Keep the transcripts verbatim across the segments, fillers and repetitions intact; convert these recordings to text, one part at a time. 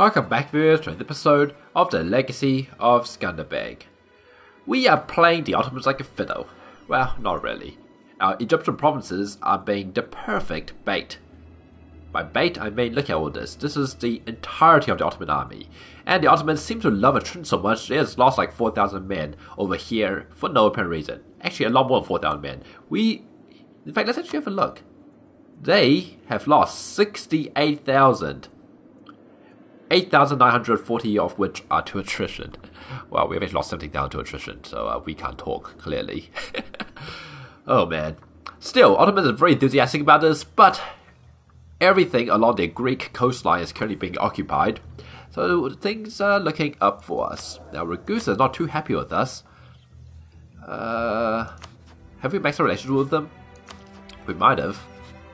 Welcome back, viewers, to another episode of The Legacy of Skanderbeg. We are playing the Ottomans like a fiddle. Well, not really. Our Egyptian provinces are being the perfect bait. By bait, I mean, look at all this. This is the entirety of the Ottoman army. And the Ottomans seem to love attrition so much, they has lost like four thousand men over here for no apparent reason. Actually, a lot more than four thousand men. We, in fact, let's actually have a look. They have lost sixty-eight thousand. eight thousand nine hundred forty of which are to attrition. Well, we've actually lost seventeen thousand to attrition, so uh, we can't talk, clearly. Oh, man. Still, Ottomans are very enthusiastic about this, but everything along the Greek coastline is currently being occupied, so things are looking up for us. Now, Ragusa is not too happy with us. Uh, have we maxed our relationship with them? We might have.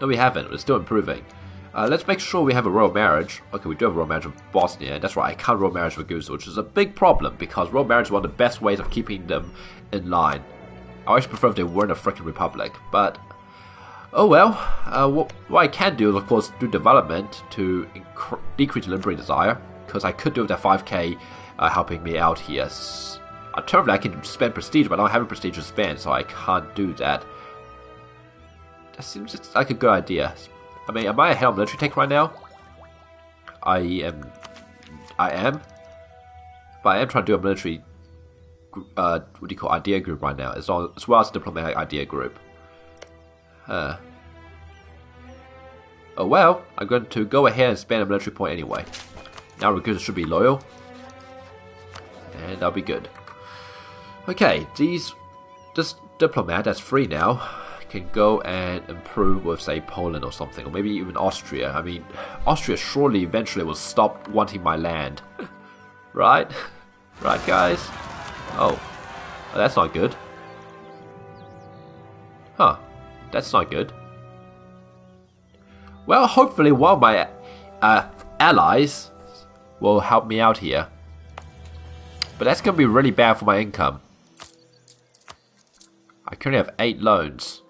No, we haven't. We're still improving. Uh, let's make sure we have a royal marriage. Okay, we do have a royal marriage with Bosnia. That's right, I can't royal marriage with Ragusa, which is a big problem, because royal marriage is one of the best ways of keeping them in line. I always prefer if they weren't a freaking republic, but oh well. Uh, what, what I can do is, of course, do development to decrease liberty desire, because I could do with that five K uh, helping me out here. Alternatively, I can spend prestige, but I don't have a prestige to spend, so I can't do that. That seems like a good idea. I mean, am I ahead on military tech right now? I am. I am. But I am trying to do a military Uh, what do you call idea group right now, as well as, well as a diplomatic idea group. Huh. Oh well, I'm going to go ahead and spend a military point anyway. Now recruiters should be loyal, and I'll be good. Okay, these this diplomat that's free now can go and improve with, say, Poland or something, or maybe even Austria. I mean, Austria surely eventually will stop wanting my land, right? Right, guys. Oh, that's not good. Huh, that's not good. Well, hopefully one of my uh, allies will help me out here. But that's going to be really bad for my income. I currently have eight loans.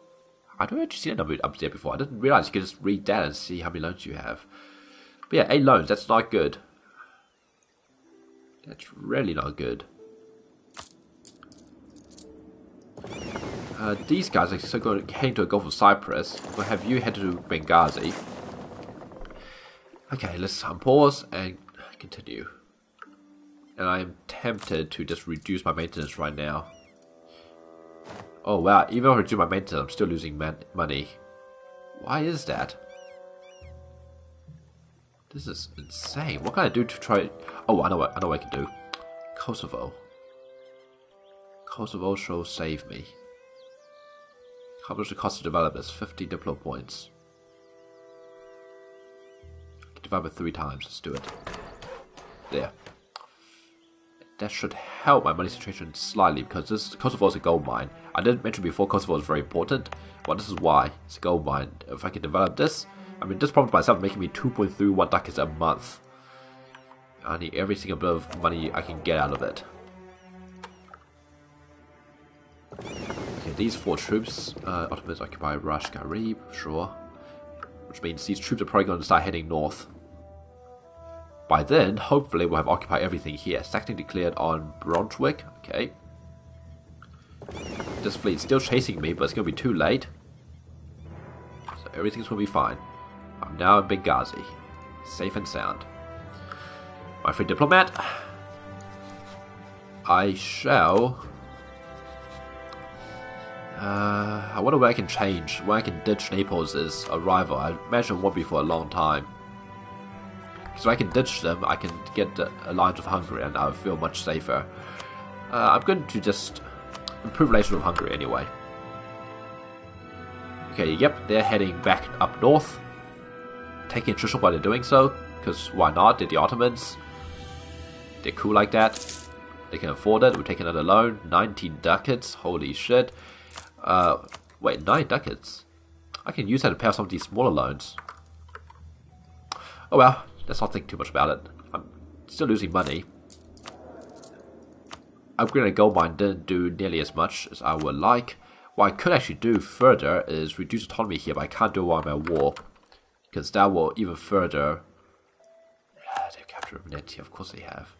I don't actually see that number up there before. I didn't realize you could just read that and see how many loans you have. But yeah, eight loans, that's not good. That's really not good. Uh, these guys are still going to head to the Gulf of Cyprus. We'll have you head to Benghazi. Okay, let's unpause and continue. And I am tempted to just reduce my maintenance right now. Oh wow, even if I reduce my maintenance, I'm still losing man money. Why is that? This is insane. What can I do to try... Oh, I know what I, know what I can do. Kosovo. Kosovo shall save me. How much the cost to develop is? fifty Diplo points. Develop it three times. Let's do it. There. That should help my money situation slightly, because this Kosovo is a gold mine. I didn't mention before Kosovo is very important. Well, this is why. It's a gold mine. If I can develop this, I mean, this problem by itself is making me two point three one ducats a month. I need every single bit of money I can get out of it. These four troops, uh, Ottomans occupy Rashgarib, sure. Which means these troops are probably going to start heading north. By then, hopefully we'll have occupied everything here. Sacking declared on Brunswick, okay. This fleet's still chasing me, but it's going to be too late. So everything's going to be fine. I'm now in Benghazi. Safe and sound. My free diplomat. I shall... Uh, I wonder where I can change, where I can ditch Naples' arrival. I imagine it won't be for a long time. So I can ditch them, I can get the alliance with Hungary, and I'll feel much safer. Uh, I'm going to just improve relations with Hungary anyway. Okay, yep, they're heading back up north. Taking attrition while they're doing so, because why not? They're the Ottomans. They're cool like that. They can afford it. We'll take another loan. nineteen ducats, holy shit. Uh, wait, nine ducats? I can use that to pay off some of these smaller loans. Oh well, let's not think too much about it. I'm still losing money. Upgrading a gold mine didn't do nearly as much as I would like. What I could actually do further is reduce autonomy here, but I can't do it while I'm at war, because that will even further... capture Venetia. Of course they have.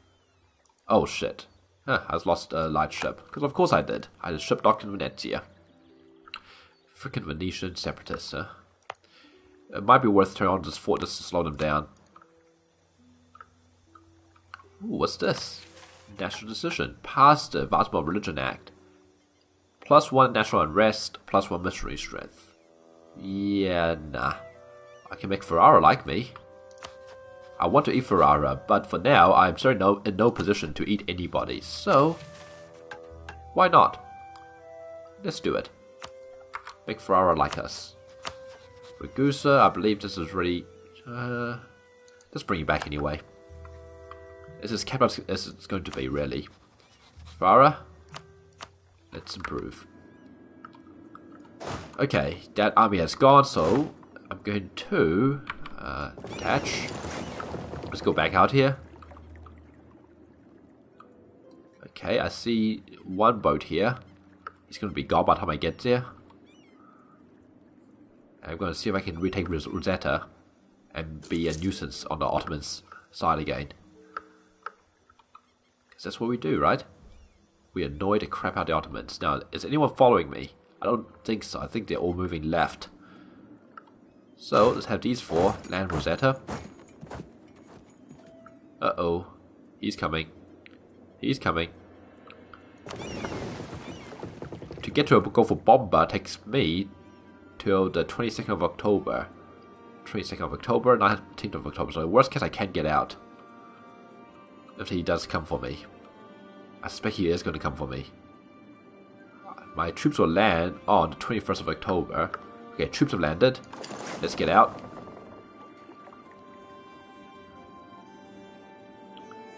Oh shit. Huh, I just lost a light ship. Because of course I did. I had a ship docked in Venetia. Freaking Venetian separatists, huh? It might be worth turning on this fort just to slow them down. Ooh, what's this? National decision. Passed the Vatma Religion Act. Plus one national unrest, plus one missionary strength. Yeah, nah. I can make Ferrara like me. I want to eat Ferrara, but for now, I'm certainly no, in no position to eat anybody, so why not? Let's do it. Make Ferrara like us. Ragusa, I believe this is really... Uh, let's bring you back anyway. This is kept up as it's going to be, really. Ferrara, let's improve. Okay, that army has gone, so I'm going to uh, detach. Let's go back out here. Okay, I see one boat here. It's going to be gone by the time I get there. I'm going to see if I can retake Rosetta and be a nuisance on the Ottomans' side again. Because that's what we do, right? We annoy the crap out of the Ottomans. Now, is anyone following me? I don't think so. I think they're all moving left. So, let's have these four land Rosetta. Uh-oh. He's coming. He's coming. To get to a go for Bomba takes me till the twenty-second of October. twenty-second of October, nineteenth of October. So, worst case, I can get out. If he does come for me. I suspect he is going to come for me. My troops will land on the twenty-first of October. Okay, troops have landed. Let's get out.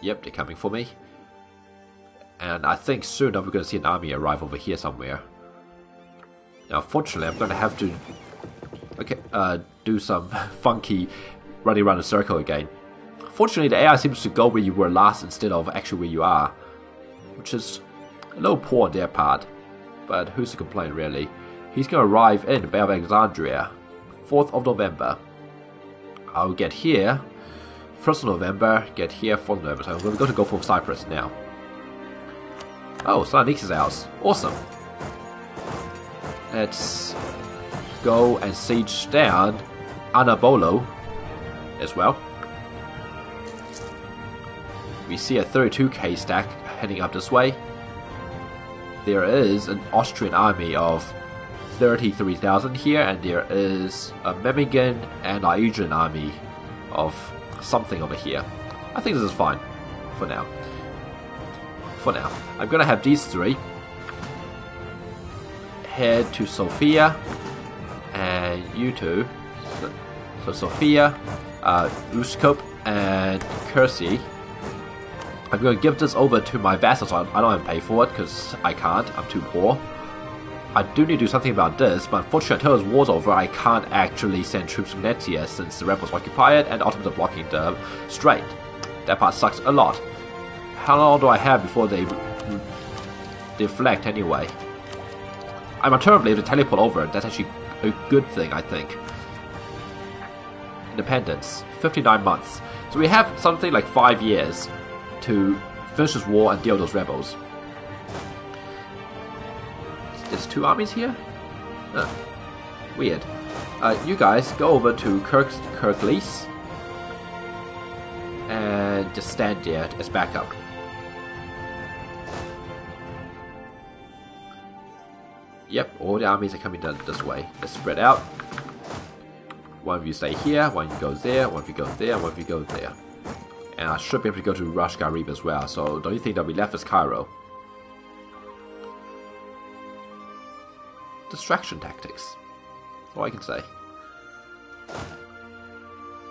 Yep, they're coming for me. And I think soon enough we're going to see an army arrive over here somewhere. Now, fortunately, I'm going to have to okay, uh, do some funky running around a circle again. Fortunately, the A I seems to go where you were last instead of actually where you are. Which is a little poor on their part. But who's to complain, really? He's going to arrive in Bay of Alexandria, fourth of November. I'll get here, first of November, get here, fourth of November. So I'm going to go to go for Cyprus now. Oh, Salenik is ours. Awesome. Let's go and siege down Anabolo as well. We see a thirty-two K stack heading up this way. There is an Austrian army of thirty-three thousand here, and there is a Memmingen and Aegean army of something over here. I think this is fine for now. For now. I'm going to have these three head to Sophia, and you two. So Sophia, uh, Uskop, and Kersi. I'm going to give this over to my vassals. I don't have to pay for it because I can't. I'm too poor. I do need to do something about this, but unfortunately until this war's over, I can't actually send troops to Venetia since the rebels occupy it and the Ottomans are blocking the strait. That part sucks a lot. How long do I have before they deflect anyway? I'm alternatively if they teleport over. That's actually a good thing, I think. Independence. fifty-nine months. So we have something like five years. To finish this war and deal with those rebels. There's two armies here? Huh. Weird. Uh, you guys go over to Kirk Kirklees and just stand there as backup. Yep, all the armies are coming down this way. Let's spread out. One of you stay here, one of you goes there, one of you goes there, one of you goes there. And I should be able to go to Rashgarib as well, so the only thing that will be left is Cairo. Distraction tactics. All I can say.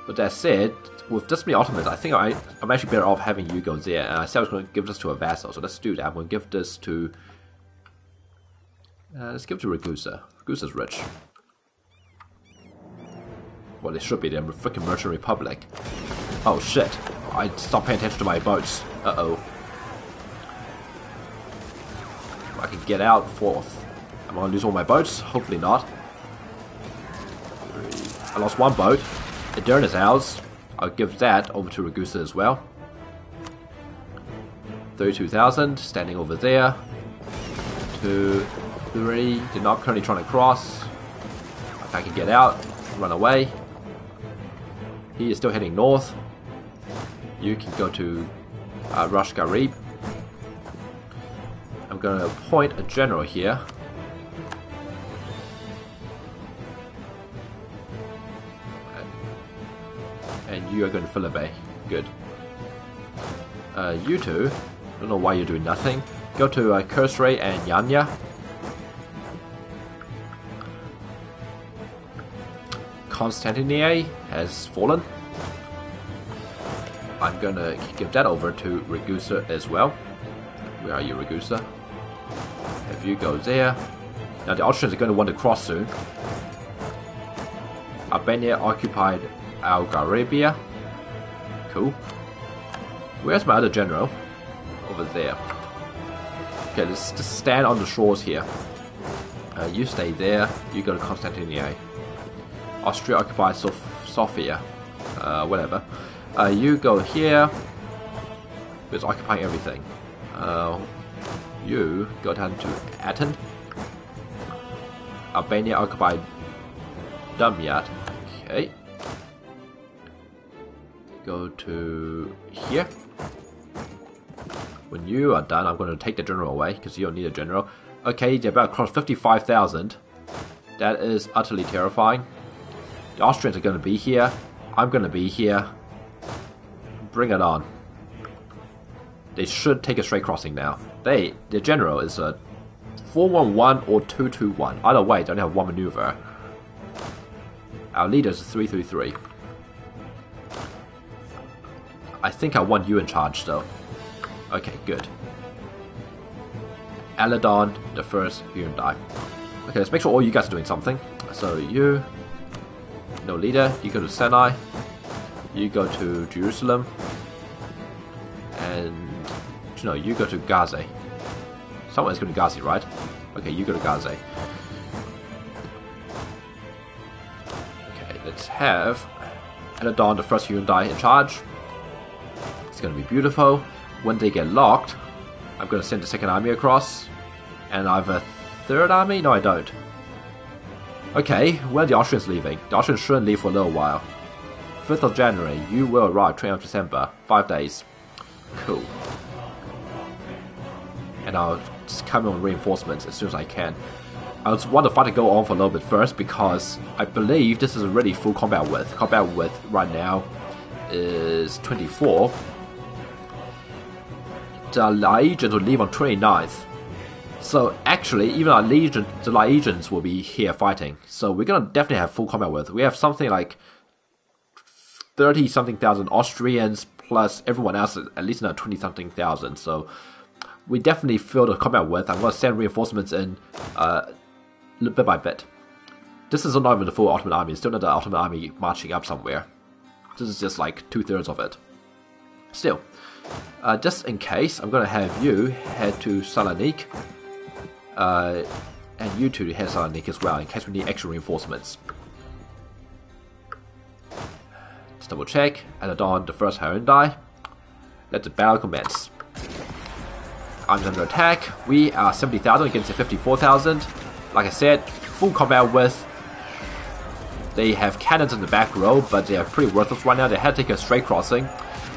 But that said, with this many Ottomans, I think I, I'm actually better off having you go there. And I said I was going to give this to a vassal, so let's do that. I'm going to give this to... Uh, let's give it to Ragusa. Ragusa's rich. Well, they should be. They're a freaking merchant republic. Oh shit, I stopped paying attention to my boats. Uh-oh. I can get out fourth. Am I going to lose all my boats? Hopefully not. I lost one boat. Edirne is ours. I'll give that over to Ragusa as well. thirty-two thousand, standing over there. Two, three, they're not currently trying to cross. If I can get out, run away. He is still heading north. You can go to uh, Rashgarib. I'm going to appoint a general here. And you are going to fill a bay. Good. Uh, you two, I don't know why you're doing nothing. Go to uh, Kursray and Yanya. Constantinople has fallen. I'm going to give that over to Ragusa as well. Where are you, Ragusa? If you go there. Now the Austrians are going to want to cross soon. Albania occupied Algarabia. Cool. Where's my other general? Over there. Okay, let's just stand on the shores here. Uh, you stay there. You go to Constantinople. Austria occupies Sof Sophia. Uh, whatever. Uh, you go here. It's occupying everything. Uh, you go down to Aten. Albania occupied Dumyat. Okay. Go to here. When you are done, I'm going to take the general away because you don't need a general. Okay, they're about to cross fifty-five thousand. That is utterly terrifying. The Austrians are going to be here. I'm going to be here. Bring it on. They should take a straight crossing now. They, their general is a four one one or two two one. Either way, they only have one maneuver. Our leader is three three three. I think I want you in charge though. Okay, good. Alaeddin the First, Hyundai. Okay, let's make sure all you guys are doing something. So you, no leader, you go to Senai. You go to Jerusalem. And no, you go to Gazi. Someone's going to Gazi, right? Okay, you go to Gazi. Okay, let's have Alaeddin the First Hyundai in charge. It's going to be beautiful. When they get locked, I'm going to send the second army across. And I have a third army? No, I don't. Okay, where are the Austrians leaving? The Austrians shouldn't leave for a little while. fifth of January, you will arrive, twentieth of December, five days. Cool. And I'll just come in with reinforcements as soon as I can. I just want the fight to go on for a little bit first because I believe this is already full combat width. Combat width right now is twenty-four. The Alaeddin will leave on twenty-ninth. So actually, even our legion, the Alaeddins will be here fighting. So we're going to definitely have full combat width. We have something like thirty something thousand Austrians plus everyone else at least another twenty something thousand. So we definitely fill the combat width. I'm going to send reinforcements in uh, bit by bit. This is not even the full Ottoman army. It's still not the Ottoman army marching up somewhere. This is just like two thirds of it. Still, uh, just in case, I'm going to have you head to Salenik. Uh, and you two head to Salenik as well in case we need extra reinforcements. Let's double check. Alaeddin the First Hyundai. Let the battle commence. I'm under attack. We are seventy thousand against the fifty-four thousand. Like I said, full combat width. They have cannons in the back row, but they are pretty worthless right now. They had to take a straight crossing.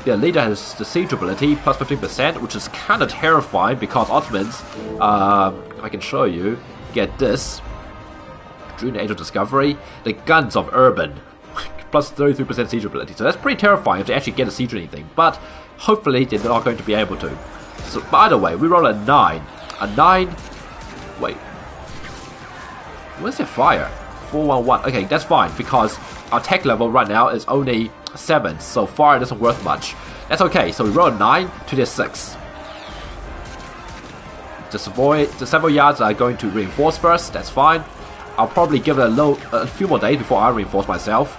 Their leader has the siege ability, plus fifteen percent, which is kind of terrifying because Ottomans, uh, if I can show you, get this. During the Age of Discovery, the Guns of Urban, plus thirty-three percent siege ability. So that's pretty terrifying if they actually get a siege or anything, but hopefully they're not going to be able to. So by the way, we roll a nine. A nine, wait, where's their fire? four one one. Okay, that's fine because our tech level right now is only seven, so far it isn't worth much. That's okay, so we roll a nine to their six. The Savoy, the several yards are going to reinforce first, that's fine. I'll probably give it a, low, a few more days before I reinforce myself.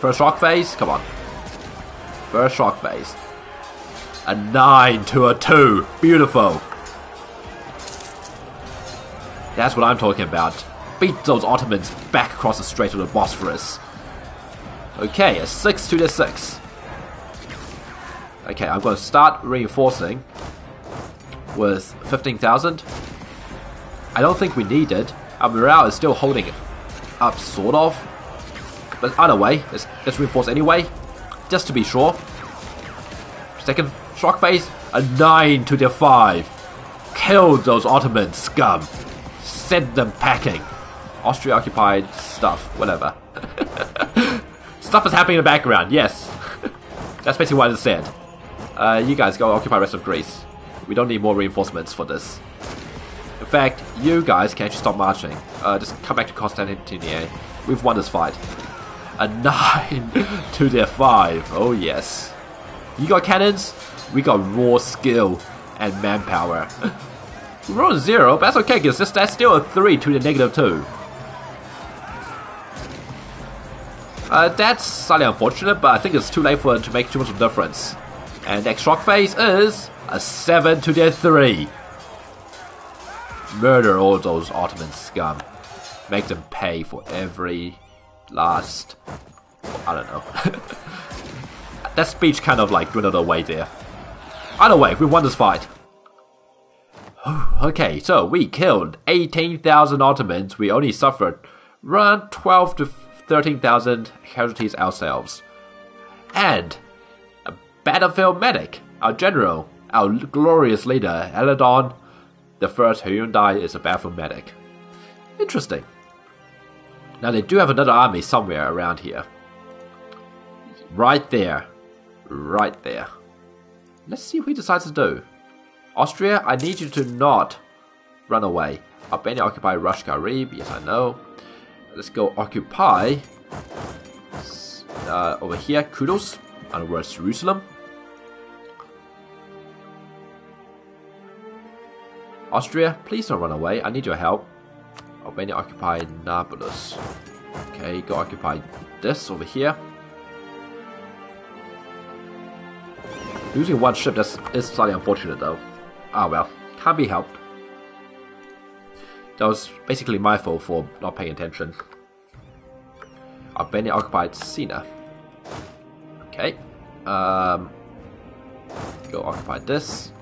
First shock phase, come on. First shock phase. A nine to a two, beautiful. That's what I'm talking about. Beat those Ottomans back across the Strait of the Bosphorus. Okay, a six to the six. Okay, I'm going to start reinforcing with fifteen thousand. I don't think we need it. Our morale is still holding it up, sort of. But either way, let's, let's reinforce anyway, just to be sure. Second shock phase, a nine to the five. Kill those Ottoman scum. Send them packing. Austria occupied stuff, whatever. Stuff is happening in the background, yes. That's basically what it said. Uh, you guys go occupy the rest of Greece. We don't need more reinforcements for this. In fact, you guys can actually stop marching. Uh, just come back to Constantinople. We've won this fight. A nine to their five. Oh yes. You got cannons? We got raw skill and manpower. We're on zero, but that's okay, because that's still a three to the negative two. Uh, that's slightly unfortunate, but I think it's too late for it to make too much of a difference. And next shock phase is a seven to their three. Murder all those Ottoman scum. Make them pay for every last... Well, I don't know. That speech kind of like dwindled away there. Either way, we won this fight. Okay, so we killed eighteen thousand Ottomans. We only suffered around twelve to thirteen thousand casualties ourselves. And a battlefield medic, our general, our glorious leader, Alaeddin the First, who died, is a battlefield medic. Interesting. Now they do have another army somewhere around here. Right there. Right there. Let's see what he decides to do. Austria, I need you to not run away. Albania occupy Rashgarib. Yes, I know. Let's go occupy uh, over here. Kudos. And where's Jerusalem? Austria, please don't run away. I need your help. Albania occupy Nablus. Okay, go occupy this over here. Losing one ship, that's is slightly unfortunate though. Ah well, can't be helped. That was basically my fault for not paying attention. Albania occupied Sina. Okay. Um, go occupy this.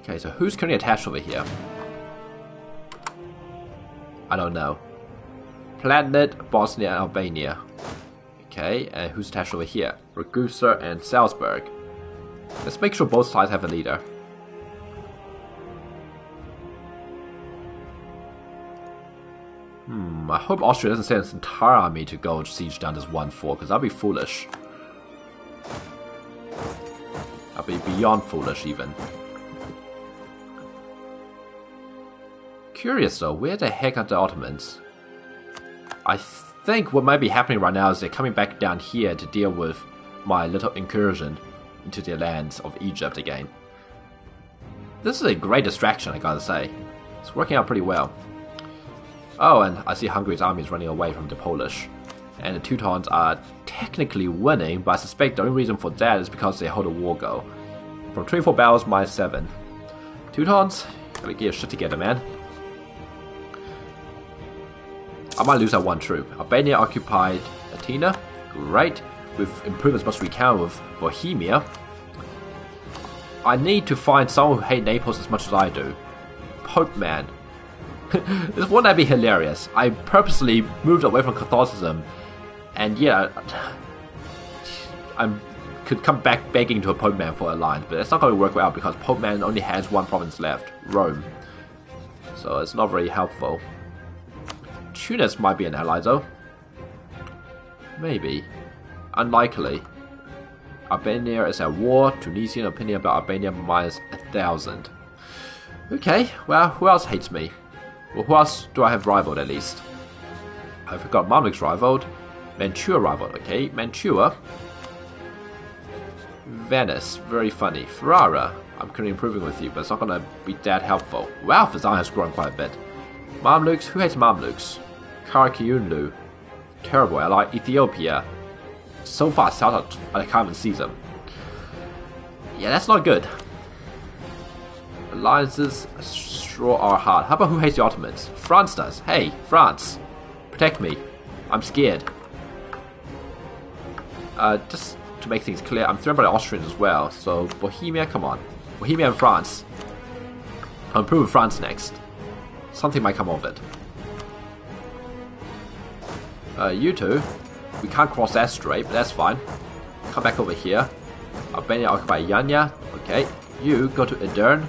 Okay, so who's currently attached over here? I don't know. Planet, Bosnia and Albania. Okay, and who's attached over here? Ragusa and Salzburg. Let's make sure both sides have a leader. Hmm, I hope Austria doesn't send its entire army to go and siege down this one fort, because that'd be foolish. That'd be beyond foolish, even. Curious though, where the heck are the Ottomans? I think... I think what might be happening right now is they're coming back down here to deal with my little incursion into the lands of Egypt again. This is a great distraction, I gotta say. It's working out pretty well. Oh, and I see Hungary's army is running away from the Polish. And the Teutons are technically winning, but I suspect the only reason for that is because they hold a war goal. From twenty-four battles, minus seven. Teutons, gotta get your shit together, man. I might lose that one troop. Albania occupied Athena. Great. We've improved as much as we can with Bohemia. I need to find someone who hates Naples as much as I do. Pope man. This wouldn't that be hilarious? I purposely moved away from Catholicism, and yeah, I could come back begging to a Pope man for a line, but that's not going to work out because Pope man only has one province left, Rome. So it's not very helpful. Tunis might be an ally though. Maybe. Unlikely. Albania is at war. Tunisian opinion about Albania minus a thousand. Okay, well, who else hates me? Well, who else do I have rivaled at least? I forgot Mamluks rivaled. Mantua rivaled. Okay, Mantua. Venice. Very funny. Ferrara. I'm currently improving with you, but it's not going to be that helpful. Wow, Fezzan has grown quite a bit. Mamluks? Who hates Mamluks? Karakiunlu. Terrible ally. Ethiopia. So far south, I can't even see them. Yeah, that's not good. Alliances sure are hard. How about who hates the Ottomans? France does. Hey, France. Protect me. I'm scared. Uh, just to make things clear, I'm threatened by the Austrians as well. So, Bohemia, come on. Bohemia and France. I'll improve France next. Something might come of it. Uh, you two. We can't cross that straight, but that's fine. Come back over here. Albania occupy Yanya. Okay. You go to Edirne.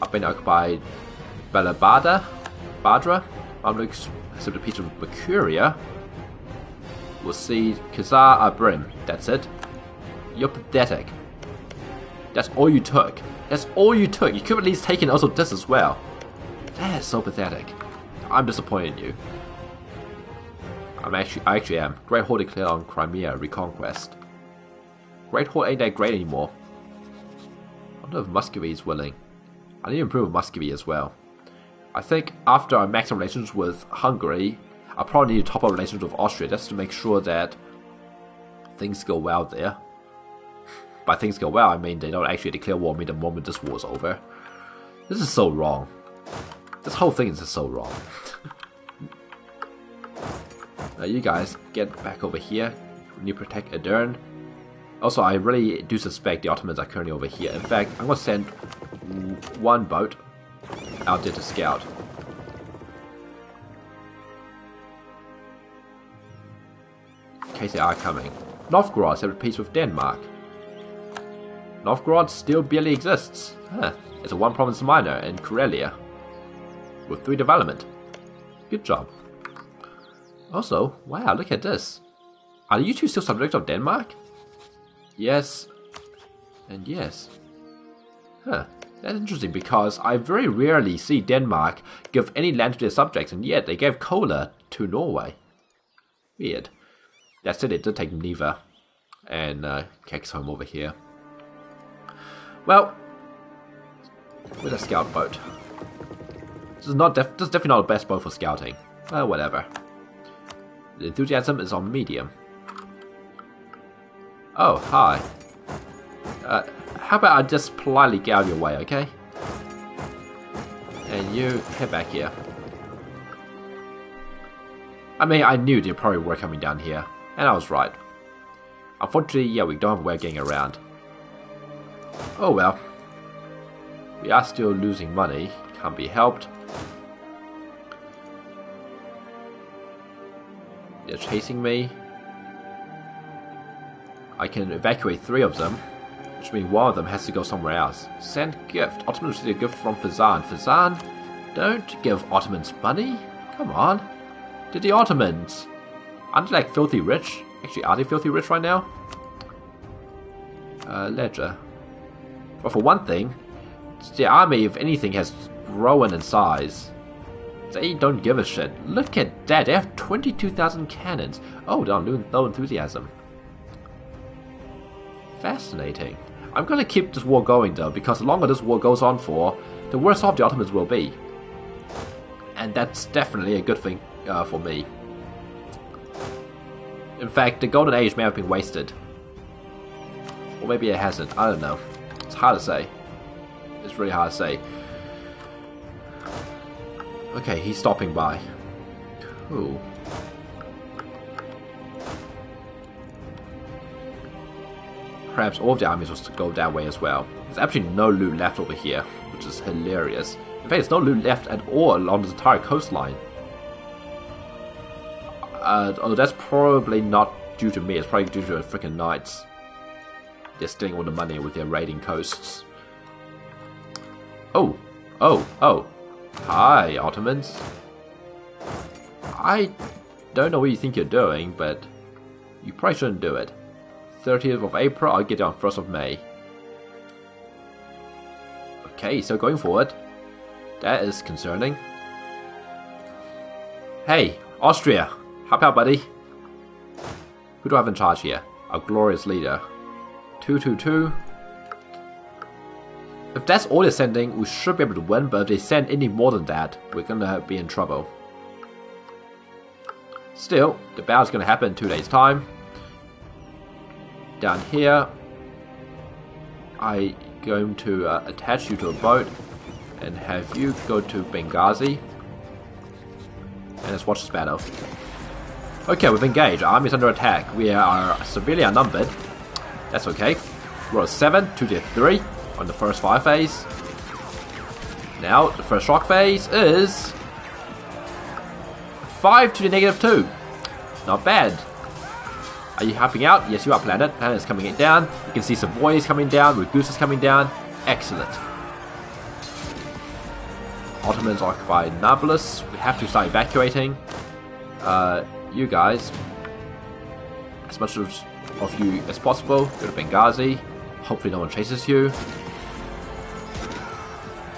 Albania occupy Balabada. Badra. Mamluks accept a piece of Mercuria. We'll see Khazar Abrim. That's it. You're pathetic. That's all you took. That's all you took. You could have at least taken also this as well. That is so pathetic. I'm disappointed in you. I'm actually, I actually am. Great Horde declared on Crimea. Reconquest. Great Horde ain't that great anymore. I don't know if Muscovy is willing. I need to improve Muscovy as well. I think after I max out relations with Hungary, I probably need to top up relations with Austria just to make sure that things go well there. By things go well, I mean they don't actually declare war on me the moment this war's over. This is so wrong. This whole thing is just so wrong. Now you guys, get back over here. We need to protect Edirne. Also, I really do suspect the Ottomans are currently over here. In fact, I'm going to send one boat out there to scout. In case they are coming. Novgorod have a peace with Denmark. Novgorod still barely exists. Huh. It's a one province minor in Karelia. With three development. Good job. Also, wow, look at this. Are you two still subjects of Denmark? Yes. And yes. Huh. That's interesting because I very rarely see Denmark give any land to their subjects, and yet they gave Kola to Norway. Weird. That's it, it did take Neva. And uh, Kek's home over here. Well, with a scout boat. This is, not def this is definitely not the best boat for scouting. Uh, whatever. The enthusiasm is on medium. Oh, hi. Uh, how about I just politely get out of your way, okay? And you head back here. I mean, I knew they probably were coming down here, and I was right. Unfortunately, yeah, we don't have a way of getting around. Oh well. We are still losing money. Can't be helped. They're chasing me. I can evacuate three of them, which means one of them has to go somewhere else. Send gift. Ottomans receive a gift from Fezzan. Fezzan, don't give Ottomans money. Come on. Did the Ottomans? Aren't they like filthy rich? Actually, are they filthy rich right now? Uh, ledger. Well, for one thing, the army, if anything, has grown in size. They don't give a shit. Look at that. They have twenty-two thousand cannons. Oh, don't no enthusiasm. Fascinating. I'm going to keep this war going, though, because the longer this war goes on for, the worse off the Ottomans will be. And that's definitely a good thing uh, for me. In fact, the Golden Age may have been wasted. Or maybe it hasn't. I don't know. It's hard to say. It's really hard to say. Okay, he's stopping by. Cool. Perhaps all of the armies will go that way as well. There's absolutely no loot left over here, which is hilarious. In fact, there's no loot left at all along the entire coastline. Uh, oh, that's probably not due to me. It's probably due to the freaking knights. They're stealing all the money with their raiding coasts. Oh, oh, oh. Hi, Ottomans. I don't know what you think you're doing, but you probably shouldn't do it. thirtieth of April, I'll get it on first of May. Okay, so going forward. That is concerning. Hey, Austria! Hop out, buddy! Who do I have in charge here? Our glorious leader. two two two. If that's all they're sending, we should be able to win, but if they send any more than that, we're gonna be in trouble. Still, the battle's gonna happen in two days' time. Down here, I'm going to uh, attach you to a boat and have you go to Benghazi. and let's watch this battle. Okay, we've engaged. Our army is under attack. We are severely outnumbered. That's okay. We're at seven, two to three on the first fire phase. Now, the first shock phase is five to the negative two. Not bad. Are you helping out? Yes, you are, Planet. Planet is coming down. You can see Savoy is coming down. Ragusa is coming down. Excellent. Ottomans occupy Nablus. We have to start evacuating. Uh, you guys, as much of, of you as possible, go to Benghazi. Hopefully no one chases you.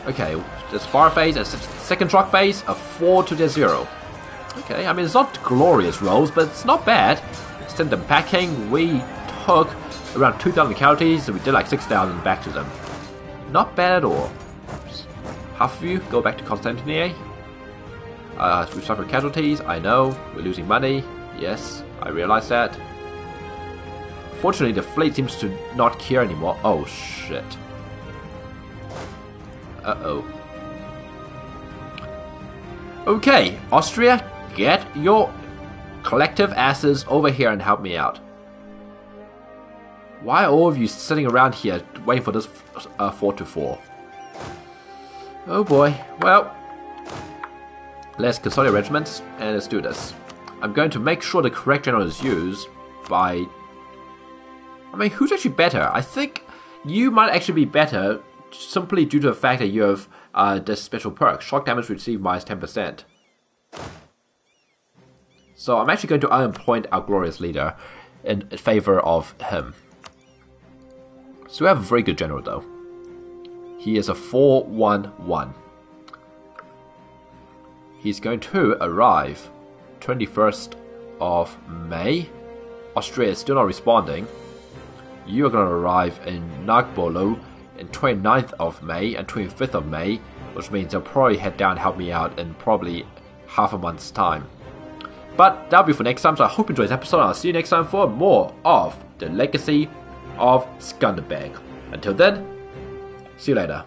Okay, there's fire phase, there's second shock phase, a four to their zero. Okay, I mean, it's not glorious rolls, but it's not bad. Send them packing. We took around two thousand casualties, so we did like six thousand back to them. Not bad at all. Just half of you go back to Constantinople. Uh, we suffered casualties, I know. We're losing money. Yes, I realize that. Fortunately, the fleet seems to not care anymore. Oh, shit. Uh-oh. Okay, Austria, get your collective asses over here and help me out. Why are all of you sitting around here waiting for this uh, four to four? Oh boy. Well, let's consolidate regiments and let's do this. I'm going to make sure the correct general is used by... I mean, who's actually better? I think you might actually be better simply due to the fact that you have uh, this special perk. Shock damage received minus ten percent. So I'm actually going to unappoint our glorious leader in favor of him. So we have a very good general though. He is a four one one. He's going to arrive twenty-first of May. Austria is still not responding. You are going to arrive in Nagbolu on twenty-ninth of May and twenty-fifth of May, which means they'll probably head down and help me out in probably half a month's time. But that'll be for next time, so I hope you enjoyed this episode, and I'll see you next time for more of the Legacy of Skanderbeg. Until then, see you later.